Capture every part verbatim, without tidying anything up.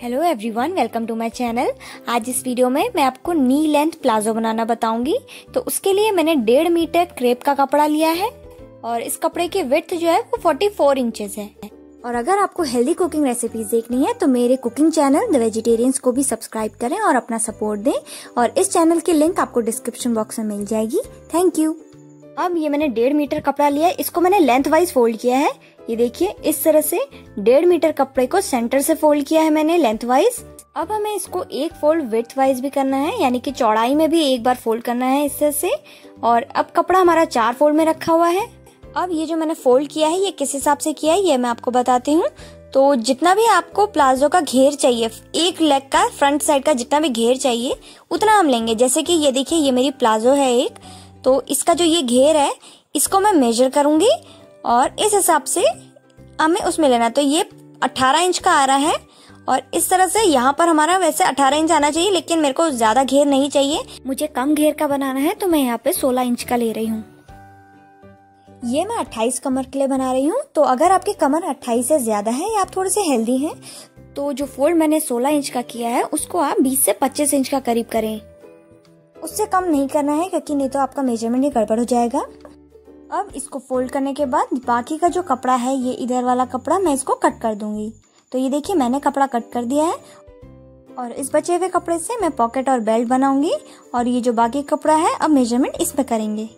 Hello everyone, welcome to my channel. आज इस video में मैं आपको नी लेंथ प्लाजो बनाना बताऊंगी। तो उसके लिए मैंने डेढ़ मीटर क्रेप का कपड़ा लिया है और इस कपड़े की विड्थ जो है वो चौवालीस इंचेस है। और अगर आपको हेल्दी कुकिंग रेसिपीज देखनी है तो मेरे कुकिंग चैनल द वेजिटेरियंस को भी सब्सक्राइब करें और अपना सपोर्ट दें। और इस चैनल की लिंक आपको डिस्क्रिप्शन बॉक्स में मिल जाएगी। Thank you. अब ये मैंने डेढ़ मीटर कपड़ा लिया है, इसको मैंने लेंथ वाइज फोल्ड किया है। ये देखिए, इस तरह से डेढ़ मीटर कपड़े को सेंटर से फोल्ड किया है मैंने लेंथ वाइज। अब हमें इसको एक फोल्ड विड्थ वाइज भी करना है, यानी कि चौड़ाई में भी एक बार फोल्ड करना है इस तरह से। और अब कपड़ा हमारा चार फोल्ड में रखा हुआ है। अब ये जो मैंने फोल्ड किया है ये किस हिसाब से किया है ये मैं आपको बताती हूँ। तो जितना भी आपको प्लाजो का घेर चाहिए, एक लेग का फ्रंट साइड का जितना भी घेर चाहिए उतना हम लेंगे। जैसे कि ये देखिए, ये मेरी प्लाजो है एक, तो इसका जो ये घेर है इसको मैं मेजर करूंगी और इस हिसाब से हमें उसमें लेना। तो ये अठारह इंच का आ रहा है और इस तरह से यहाँ पर हमारा वैसे अठारह इंच आना चाहिए, लेकिन मेरे को ज्यादा घेर नहीं चाहिए, मुझे कम घेर का बनाना है तो मैं यहाँ पे सोलह इंच का ले रही हूँ। ये मैं अट्ठाईस कमर के लिए बना रही हूँ। तो अगर आपकी कमर अट्ठाईस से ज्यादा है या आप थोड़े से हेल्दी हैं तो जो फोल्ड मैंने सोलह इंच का किया है उसको आप बीस से पच्चीस इंच का करीब करें, उससे कम नहीं करना है क्योंकि नहीं तो आपका मेजरमेंट ही गड़बड़ हो जाएगा। अब इसको फोल्ड करने के बाद बाकी का जो कपड़ा है, ये इधर वाला कपड़ा मैं इसको कट कर दूंगी। तो ये देखिए, मैंने कपड़ा कट कर दिया है और इस बचे हुए कपड़े से मैं पॉकेट और बेल्ट बनाऊंगी। और ये जो बाकी कपड़ा है अब मेजरमेंट इसमें करेंगे।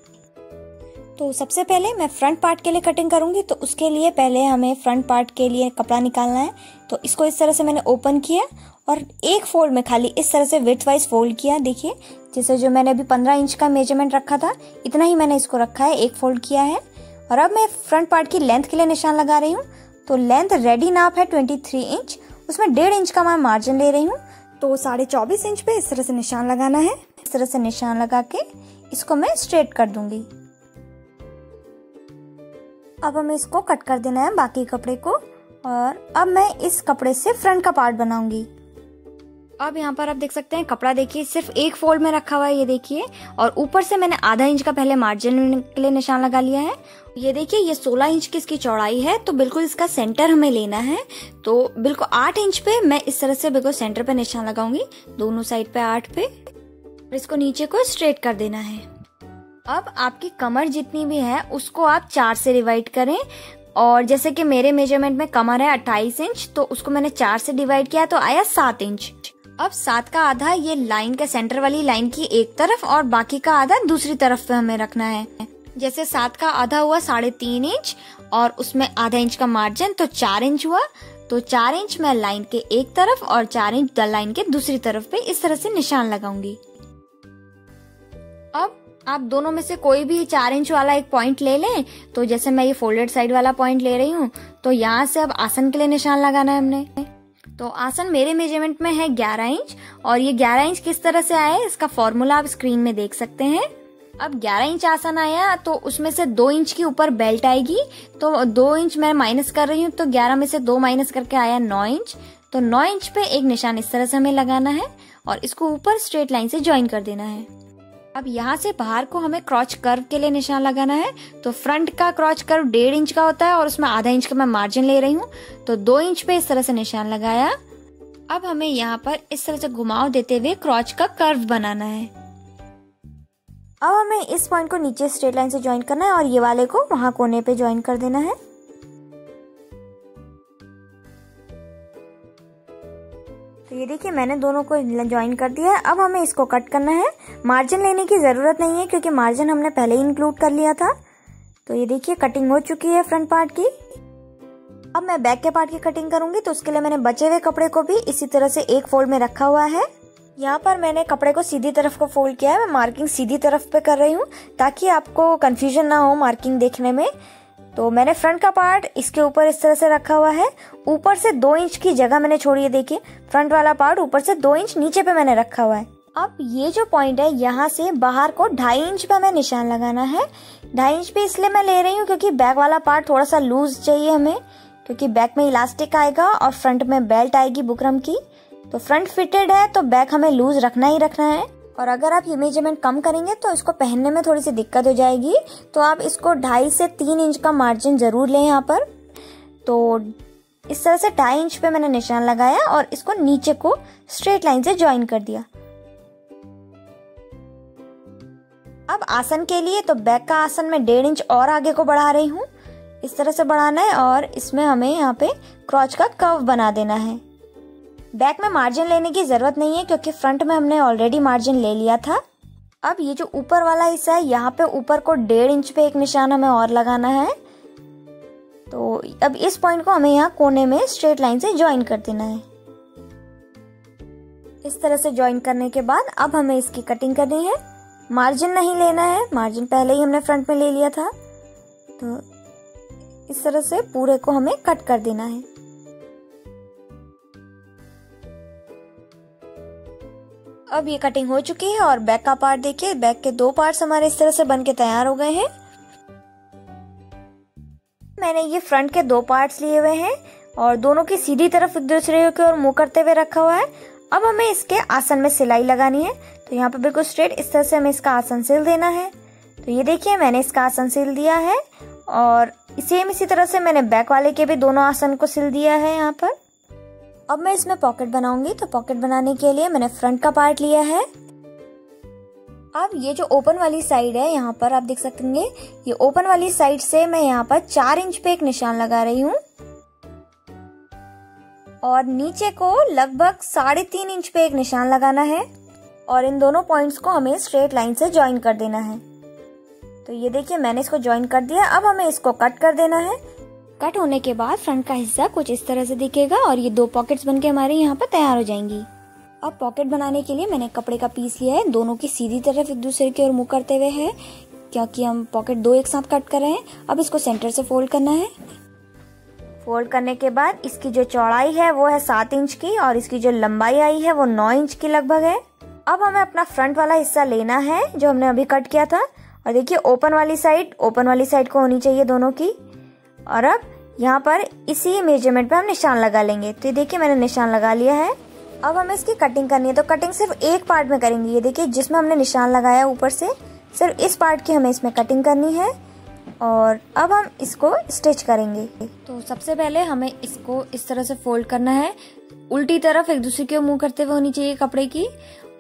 तो सबसे पहले मैं फ्रंट पार्ट के लिए कटिंग करूंगी, तो उसके लिए पहले हमें फ्रंट पार्ट के लिए कपड़ा निकालना है। तो इसको इस तरह से मैंने ओपन किया और एक फोल्ड में खाली इस तरह से विड्थ वाइज फोल्ड किया। देखिए, जैसे जो मैंने अभी पंद्रह इंच का मेजरमेंट रखा था इतना ही मैंने इसको रखा है, एक फोल्ड किया है। और अब मैं फ्रंट पार्ट की लेंथ के लिए निशान लगा रही हूँ। तो लेंथ रेडी नाप है तेईस इंच, उसमें डेढ़ इंच का मैं मार्जिन ले रही हूँ। तो साढ़े चौबीस इंच पे इस तरह से निशान लगाना है। इस तरह से निशान लगा के इसको मैं स्ट्रेट कर दूंगी। अब हमें इसको कट कर देना है बाकी कपड़े को। और अब मैं इस कपड़े से फ्रंट का पार्ट बनाऊंगी। अब यहाँ पर आप देख सकते हैं कपड़ा देखिए सिर्फ एक फोल्ड में रखा हुआ है, ये देखिए। और ऊपर से मैंने आधा इंच का पहले मार्जिन के लिए निशान लगा लिया है। ये देखिए, ये सोलह इंच की इसकी चौड़ाई है, तो बिल्कुल इसका सेंटर हमें लेना है। तो बिल्कुल आठ इंच पे मैं इस तरह से बिल्कुल सेंटर पे निशान लगाऊंगी, दोनों साइड पे आठ पे। इसको नीचे को स्ट्रेट कर देना है। अब आपकी कमर जितनी भी है उसको आप चार से डिवाइड करें। और जैसे कि मेरे मेजरमेंट में कमर है अट्ठाईस इंच, तो उसको मैंने चार से डिवाइड किया तो आया सात इंच। अब सात का आधा ये लाइन के सेंटर वाली लाइन की एक तरफ और बाकी का आधा दूसरी तरफ पे हमें रखना है। जैसे सात का आधा हुआ साढ़े तीन इंच और उसमें आधा इंच का मार्जिन, तो चार इंच हुआ। तो चार इंच मैं लाइन के एक तरफ और चार इंच लाइन के दूसरी तरफ पे इस तरह से निशान लगाऊंगी। अब आप दोनों में से कोई भी चार इंच वाला एक पॉइंट ले लें। तो जैसे मैं ये फोल्डेड साइड वाला पॉइंट ले रही हूँ। तो यहाँ से अब आसन के लिए निशान लगाना है हमने। तो आसन मेरे मेजरमेंट में है ग्यारह इंच और ये ग्यारह इंच किस तरह से आया है इसका फॉर्मूला आप स्क्रीन में देख सकते हैं। अब ग्यारह इंच आसन आया तो उसमें से दो इंच की ऊपर बेल्ट आएगी, तो दो इंच मैं माइनस कर रही हूँ। तो ग्यारह में से दो माइनस करके आया नौ इंच। तो नौ इंच पे एक निशान इस तरह से हमें लगाना है और इसको ऊपर स्ट्रेट लाइन से ज्वाइन कर देना है। अब यहाँ से बाहर को हमें क्रॉच कर्व के लिए निशान लगाना है। तो फ्रंट का क्रॉच कर्व डेढ़ इंच का होता है और उसमें आधा इंच का मैं मार्जिन ले रही हूँ। तो दो इंच पे इस तरह से निशान लगाया। अब हमें यहाँ पर इस तरह से घुमाव देते हुए क्रॉच का कर्व बनाना है। अब हमें इस पॉइंट को नीचे स्ट्रेट लाइन से ज्वाइन करना है और ये वाले को वहां कोने पे ज्वाइन कर देना है। तो ये देखिए, मैंने दोनों को ज्वाइन कर दिया है। अब हमें इसको कट करना है। मार्जिन लेने की ज़रूरत नहीं है क्योंकि मार्जिन हमने पहले ही इंक्लूड कर लिया था। तो ये देखिए, कटिंग हो चुकी है फ्रंट पार्ट की। अब मैं बैक के पार्ट की कटिंग करूंगी, तो उसके लिए मैंने बचे हुए कपड़े को भी इसी तरह से एक फोल्ड में रखा हुआ है। यहाँ पर मैंने कपड़े को सीधी तरफ को फोल्ड किया है। मैं मार्किंग सीधी तरफ पे कर रही हूँ ताकि आपको कन्फ्यूजन ना हो मार्किंग देखने में। तो मैंने फ्रंट का पार्ट इसके ऊपर इस तरह से रखा हुआ है। ऊपर से दो इंच की जगह मैंने छोड़ी है। देखिए, फ्रंट वाला पार्ट ऊपर से दो इंच नीचे पे मैंने रखा हुआ है। अब ये जो पॉइंट है यहाँ से बाहर को ढाई इंच पे हमें निशान लगाना है। ढाई इंच पे इसलिए मैं ले रही हूँ क्योंकि बैक वाला पार्ट थोड़ा सा लूज चाहिए हमें, क्योंकि बैक में इलास्टिक आएगा और फ्रंट में बेल्ट आएगी बुकरम की। तो फ्रंट फिटेड है तो बैक हमें लूज रखना ही रखना है। और अगर आप ये मेजरमेंट कम करेंगे तो इसको पहनने में थोड़ी सी दिक्कत हो जाएगी। तो आप इसको ढाई से तीन इंच का मार्जिन जरूर लें यहाँ पर। तो इस तरह से ढाई इंच पे मैंने निशान लगाया और इसको नीचे को स्ट्रेट लाइन से ज्वाइन कर दिया। अब आसन के लिए तो बैक का आसन में डेढ़ इंच और आगे को बढ़ा रही हूँ। इस तरह से बढ़ाना है और इसमें हमें यहाँ पे क्रॉच का कर्व बना देना है। बैक में मार्जिन लेने की जरूरत नहीं है क्योंकि फ्रंट में हमने ऑलरेडी मार्जिन ले लिया था। अब ये जो ऊपर वाला हिस्सा है यहाँ पे ऊपर को डेढ़ इंच पे एक निशान हमें और लगाना है। तो अब इस पॉइंट को हमें यहाँ कोने में स्ट्रेट लाइन से ज्वाइन कर देना है। इस तरह से ज्वाइन करने के बाद अब हमें इसकी कटिंग करनी है। मार्जिन नहीं लेना है, मार्जिन पहले ही हमने फ्रंट में ले लिया था। तो इस तरह से पूरे को हमें कट कर देना है। अब ये कटिंग हो चुकी है और बैक का पार्ट देखिए, बैक के दो पार्ट्स हमारे इस तरह से बनके तैयार हो गए हैं। मैंने ये फ्रंट के दो पार्ट्स लिए हुए हैं और दोनों की सीधी तरफ एक दूसरे की ओर मुंह करते हुए रखा हुआ है। अब हमें इसके आसन में सिलाई लगानी है, तो यहाँ पे बिल्कुल स्ट्रेट इस तरह से हमें इसका आसन सिल देना है। तो ये देखिए मैंने इसका आसन सिल दिया है और सेम इसी तरह से मैंने बैक वाले के भी दोनों आसन को सिल दिया है यहाँ पर। अब मैं इसमें पॉकेट बनाऊंगी, तो पॉकेट बनाने के लिए मैंने फ्रंट का पार्ट लिया है। अब ये जो ओपन वाली साइड है यहाँ पर आप देख सकेंगे, ये ओपन वाली साइड से मैं यहाँ पर चार इंच पे एक निशान लगा रही हूँ और नीचे को लगभग साढ़े तीन इंच पे एक निशान लगाना है और इन दोनों पॉइंट्स को हमें स्ट्रेट लाइन से ज्वाइन कर देना है। तो ये देखिए मैंने इसको ज्वाइन कर दिया। अब हमें इसको कट कर देना है। कट होने के बाद फ्रंट का हिस्सा कुछ इस तरह से दिखेगा और ये दो पॉकेट्स बनके हमारे यहाँ पर तैयार हो जाएंगी। अब पॉकेट बनाने के लिए मैंने कपड़े का पीस लिया है, दोनों की सीधी तरफ एक दूसरे की ओर मुंह करते हुए है क्योंकि हम पॉकेट दो एक साथ कट कर रहे हैं। अब इसको सेंटर से फोल्ड करना है। फोल्ड करने के बाद इसकी जो चौड़ाई है वो है सात इंच की और इसकी जो लंबाई आई है वो नौ इंच की लगभग है। अब हमें अपना फ्रंट वाला हिस्सा लेना है जो हमने अभी कट किया था और देखिए ओपन वाली साइड ओपन वाली साइड को होनी चाहिए दोनों की। और अब यहाँ पर इसी मेजरमेंट पे हम निशान लगा लेंगे। तो ये देखिए मैंने निशान लगा लिया है। अब हमें इसकी कटिंग करनी है, तो कटिंग सिर्फ एक पार्ट में करेंगे। ये देखिए जिसमें हमने निशान लगाया ऊपर से, सिर्फ इस पार्ट की हमें इसमें कटिंग करनी है और अब हम इसको स्टिच करेंगे। तो सबसे पहले हमें इसको इस तरह से फोल्ड करना है, उल्टी तरफ एक दूसरे के मुँह करते हुए होनी चाहिए कपड़े की।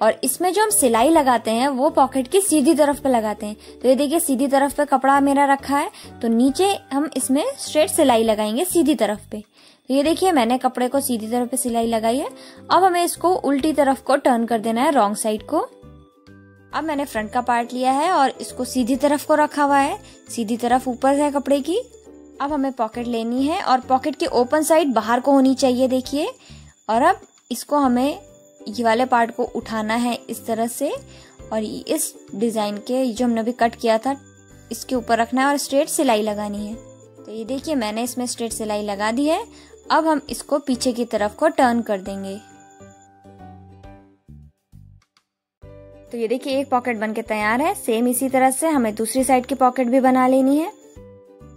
और इसमें जो हम सिलाई लगाते हैं वो पॉकेट की सीधी तरफ पे लगाते हैं। तो ये देखिए सीधी तरफ पे कपड़ा मेरा रखा है, तो नीचे हम इसमें स्ट्रेट सिलाई लगाएंगे सीधी तरफ पे। तो ये देखिए मैंने कपड़े को सीधी तरफ पे सिलाई लगाई है। अब हमें इसको उल्टी तरफ को टर्न कर देना है, रॉन्ग साइड को। अब मैंने फ्रंट का पार्ट लिया है और इसको सीधी तरफ को रखा हुआ है, सीधी तरफ ऊपर है कपड़े की। अब हमें पॉकेट लेनी है और पॉकेट की ओपन साइड बाहर को होनी चाहिए देखिए। और अब इसको हमें ये वाले पार्ट को उठाना है इस तरह से और इस डिजाइन के जो हमने अभी कट किया था इसके ऊपर रखना है और स्ट्रेट सिलाई लगानी है। तो ये देखिए मैंने इसमें स्ट्रेट सिलाई लगा दी है। अब हम इसको पीछे की तरफ को टर्न कर देंगे। तो ये देखिए एक पॉकेट बनके तैयार है। सेम इसी तरह से हमें दूसरी साइड की पॉकेट भी बना लेनी है।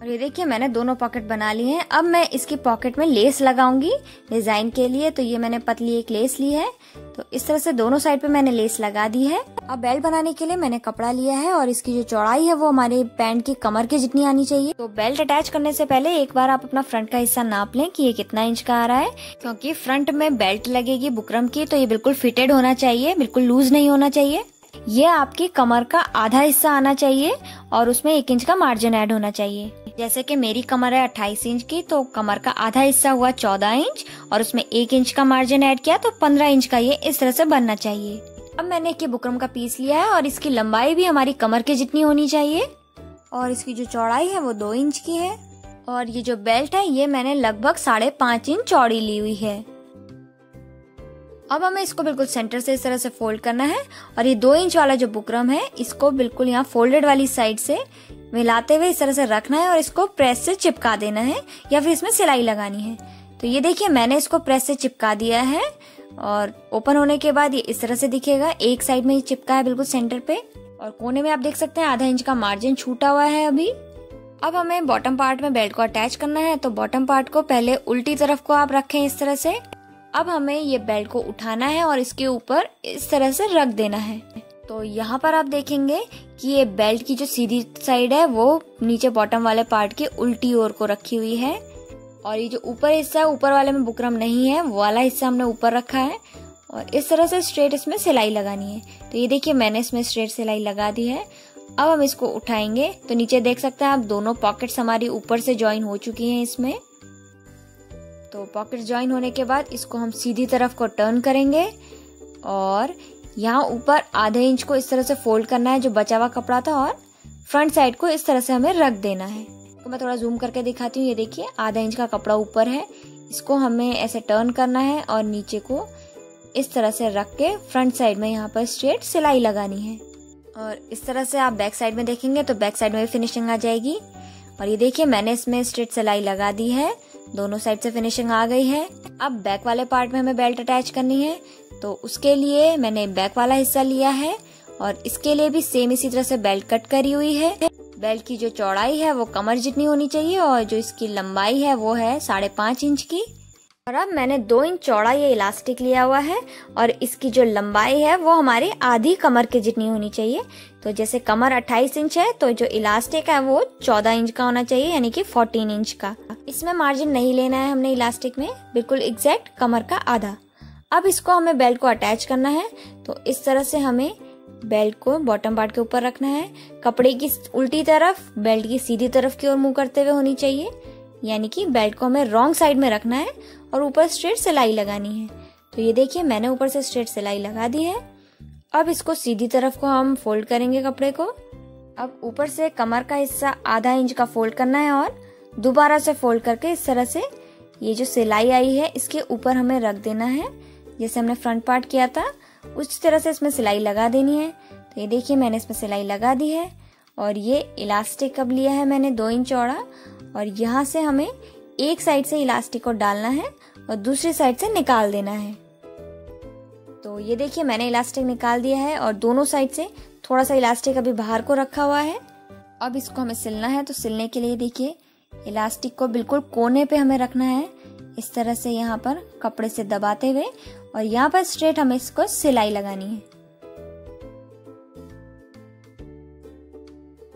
और ये देखिए मैंने दोनों पॉकेट बना ली हैं। अब मैं इसकी पॉकेट में लेस लगाऊंगी डिजाइन के लिए। तो ये मैंने पतली एक लेस ली है, तो इस तरह से दोनों साइड पे मैंने लेस लगा दी है। अब बेल्ट बनाने के लिए मैंने कपड़ा लिया है और इसकी जो चौड़ाई है वो हमारे पैंट की कमर के जितनी आनी चाहिए। तो बेल्ट अटैच करने से पहले एक बार आप अपना फ्रंट का हिस्सा नाप लें कि ये कितना इंच का आ रहा है, क्योंकि फ्रंट में बेल्ट लगेगी बुकरम की, तो ये बिल्कुल फिटेड होना चाहिए, बिल्कुल लूज नहीं होना चाहिए। ये आपकी कमर का आधा हिस्सा आना चाहिए और उसमें एक इंच का मार्जिन ऐड होना चाहिए। जैसे कि मेरी कमर है अट्ठाईस इंच की, तो कमर का आधा हिस्सा हुआ चौदह इंच और उसमें एक इंच का मार्जिन ऐड किया तो पंद्रह इंच का ये इस तरह से बनना चाहिए। अब मैंने एक बुकरम का पीस लिया है और इसकी लंबाई भी हमारी कमर के जितनी होनी चाहिए और इसकी जो चौड़ाई है वो दो इंच की है। और ये जो बेल्ट है ये मैंने लगभग साढ़े पाँच इंच चौड़ी ली हुई है। अब हमें इसको बिल्कुल सेंटर से इस तरह से फोल्ड करना है और ये दो इंच वाला जो बुकरम है इसको बिल्कुल यहाँ फोल्डेड वाली साइड से मिलाते हुए इस तरह से रखना है और इसको प्रेस से चिपका देना है या फिर इसमें सिलाई लगानी है। तो ये देखिए मैंने इसको प्रेस से चिपका दिया है और ओपन होने के बाद ये इस तरह से दिखेगा। एक साइड में ये चिपका है बिल्कुल सेंटर पे और कोने में आप देख सकते हैं आधा इंच का मार्जिन छूटा हुआ है अभी। अब हमें बॉटम पार्ट में बेल्ट को अटैच करना है, तो बॉटम पार्ट को पहले उल्टी तरफ को आप रखें इस तरह से। अब हमें ये बेल्ट को उठाना है और इसके ऊपर इस तरह से रख देना है। तो यहाँ पर आप देखेंगे कि ये बेल्ट की जो सीधी साइड है वो नीचे बॉटम वाले पार्ट के उल्टी ओर को रखी हुई है। और ये जो ऊपर हिस्सा है, ऊपर वाले में बुकरम नहीं है, वो वाला हिस्सा हमने ऊपर रखा है। और इस तरह से स्ट्रेट इसमें सिलाई लगानी है। तो ये देखिए मैंने इसमें स्ट्रेट सिलाई लगा दी है। अब हम इसको उठाएंगे तो नीचे देख सकते हैं आप, दोनों पॉकेट्स हमारी ऊपर से ज्वाइन हो चुकी हैं इसमें। तो पॉकेट ज्वाइन होने के बाद इसको हम सीधी तरफ को टर्न करेंगे और यहाँ ऊपर आधे इंच को इस तरह से फोल्ड करना है जो बचा हुआ कपड़ा था, और फ्रंट साइड को इस तरह से हमें रख देना है। तो मैं थोड़ा जूम करके दिखाती हूँ। ये देखिए आधा इंच का कपड़ा ऊपर है, इसको हमें ऐसे टर्न करना है और नीचे को इस तरह से रख के फ्रंट साइड में यहाँ पर स्ट्रेट सिलाई लगानी है। और इस तरह से आप बैक साइड में देखेंगे तो बैक साइड में भी फिनिशिंग आ जाएगी। और ये देखिए मैंने इसमें स्ट्रेट सिलाई लगा दी है, दोनों साइड से फिनिशिंग आ गई है। अब बैक वाले पार्ट में हमें बेल्ट अटैच करनी है, तो उसके लिए मैंने बैक वाला हिस्सा लिया है और इसके लिए भी सेम इसी तरह से बेल्ट कट करी हुई है। बेल्ट की जो चौड़ाई है वो कमर जितनी होनी चाहिए और जो इसकी लंबाई है वो है साढ़े पाँच इंच की। और अब मैंने दो इंच चौड़ा ये इलास्टिक लिया हुआ है और इसकी जो लंबाई है वो हमारी आधी कमर के जितनी होनी चाहिए। तो जैसे कमर अट्ठाईस इंच है तो जो इलास्टिक है वो चौदह इंच का होना चाहिए, यानी कि चौदह इंच का। इसमें मार्जिन नहीं लेना है हमने इलास्टिक में, बिल्कुल एग्जैक्ट कमर का आधा। अब इसको हमें बेल्ट को अटैच करना है, तो इस तरह से हमें बेल्ट को बॉटम पार्ट के ऊपर रखना है। कपड़े की उल्टी तरफ बेल्ट की सीधी तरफ की ओर मुँह करते हुए होनी चाहिए, यानी कि बेल्ट को हमें रॉन्ग साइड में रखना है और ऊपर स्ट्रेट सिलाई लगानी है। तो ये देखिए मैंने ऊपर से स्ट्रेट सिलाई लगा दी है। अब इसको सीधी तरफ को हम फोल्ड करेंगे कपड़े को। अब ऊपर से कमर का हिस्सा आधा इंच का फोल्ड करना है और दोबारा से फोल्ड करके इस तरह से ये जो सिलाई आई है इसके ऊपर हमें रख देना है। जैसे हमने फ्रंट पार्ट किया था उस तरह से इसमें सिलाई लगा देनी है। तो ये देखिए मैंने इसमें सिलाई लगा दी है। और ये इलास्टिक अब लिया है मैंने दो इंच चौड़ा, और यहाँ से हमें एक साइड से इलास्टिक को डालना है और दूसरी साइड से निकाल देना है। तो ये देखिए मैंने इलास्टिक निकाल दिया है और दोनों साइड से थोड़ा सा इलास्टिक अभी बाहर को रखा हुआ है। अब इसको हमें सिलना है, तो सिलने के लिए देखिए इलास्टिक को बिल्कुल कोने पे हमें रखना है, इस तरह से यहाँ पर कपड़े से दबाते हुए, और यहाँ पर स्ट्रेट हमें इसको सिलाई लगानी है।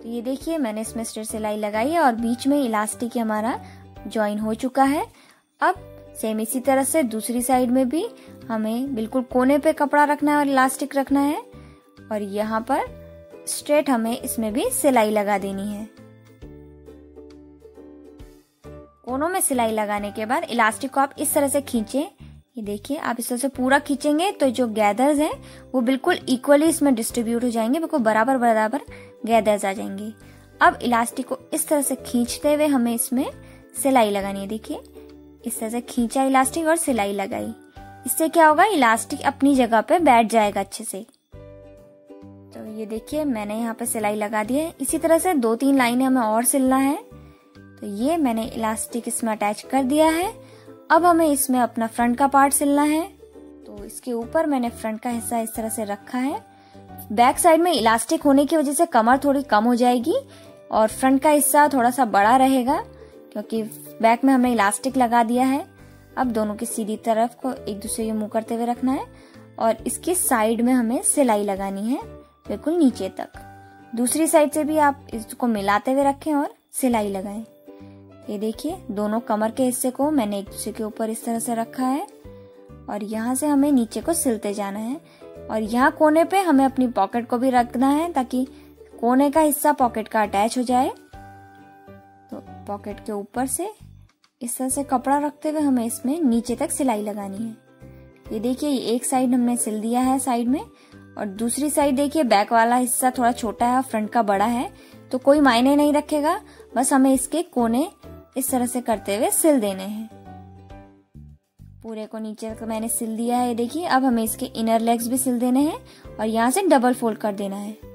तो ये देखिए मैंने इसमें स्ट्रेट सिलाई लगाई है और बीच में इलास्टिक हमारा ज्वाइन हो चुका है। अब सेम इसी तरह से दूसरी साइड में भी हमें बिल्कुल कोने पे कपड़ा रखना है और इलास्टिक रखना है, और यहाँ पर स्ट्रेट हमें इसमें भी सिलाई लगा देनी है। कोनों में सिलाई लगाने के बाद इलास्टिक को आप इस तरह से खींचें। ये देखिए आप इस तरह से पूरा खींचेंगे तो जो गैदर्स हैं वो बिल्कुल इक्वली इसमें डिस्ट्रीब्यूट हो जाएंगे, बिल्कुल बराबर बराबर गैदर्स आ जाएंगे। अब इलास्टिक को इस तरह से खींचते हुए हमें इसमें सिलाई लगानी है। देखिए इस तरह से खींचा इलास्टिक और सिलाई लगाई, इससे क्या होगा इलास्टिक अपनी जगह पे बैठ जाएगा अच्छे से। तो ये देखिए मैंने यहाँ पे सिलाई लगा दी है। इसी तरह से दो तीन लाइनें हमें और सिलना है। तो ये मैंने इलास्टिक इसमें अटैच कर दिया है। अब हमें इसमें अपना फ्रंट का पार्ट सिलना है, तो इसके ऊपर मैंने फ्रंट का हिस्सा इस तरह से रखा है। बैक साइड में इलास्टिक होने की वजह से कमर थोड़ी कम हो जाएगी और फ्रंट का हिस्सा थोड़ा सा बड़ा रहेगा, क्योंकि बैक में हमने इलास्टिक लगा दिया है। अब दोनों की सीधी तरफ को एक दूसरे के मुंह करते हुए रखना है और इसकी साइड में हमें सिलाई लगानी है बिल्कुल नीचे तक। दूसरी साइड से भी आप इसको मिलाते हुए रखें और सिलाई लगाएं। ये देखिए दोनों कमर के हिस्से को मैंने एक दूसरे के ऊपर इस तरह से रखा है और यहाँ से हमें नीचे को सिलते जाना है। और यहाँ कोने पे हमें अपनी पॉकेट को भी रखना है ताकि कोने का हिस्सा पॉकेट का अटैच हो जाए। तो पॉकेट के ऊपर से इस तरह से कपड़ा रखते हुए हमें इसमें नीचे तक सिलाई लगानी है। ये देखिए ये एक साइड हमने सिल दिया है साइड में, और दूसरी साइड देखिए बैक वाला हिस्सा थोड़ा छोटा है और फ्रंट का बड़ा है, तो कोई मायने नहीं रखेगा, बस हमें इसके कोने इस तरह से करते हुए सिल देने हैं। पूरे को नीचे तक मैंने सिल दिया है। ये देखिए अब हमें इसके इनर लेग्स भी सिल देने हैं और यहाँ से डबल फोल्ड कर देना है।